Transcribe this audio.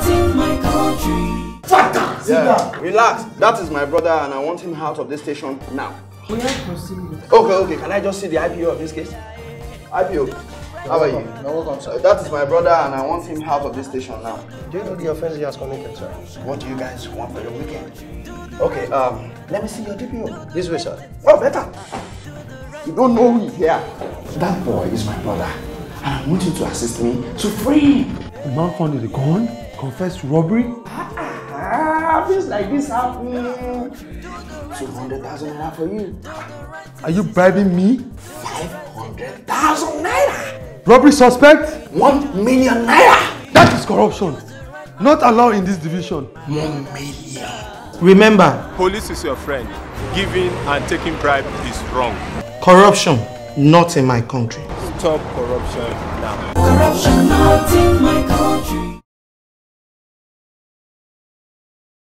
protect my country. Father! Sit down. Relax. That is my brother and I want him out of this station now. May I proceed? Okay, okay. Can I just see the IPO of this case? IPO. How are you? No, welcome, sir. That is my brother and I want him out of this station now. Do you know the offense he has committed, sir? What do you guys want for the weekend? Okay, let me see your DPO. This way, sir. Well, better. You don't know who is here. That boy is my brother. And I want you to assist me to free him. The man found the gun, confessed robbery. Things like this happening. So 100,000 naira for you. Are you bribing me? 500,000 naira. Robbery suspect? 1 million naira. That is corruption. Not allowed in this division. 1 million. Remember, police is your friend. Giving and taking bribe is wrong. Corruption, not in my country. Stop corruption now. Corruption, not in my country.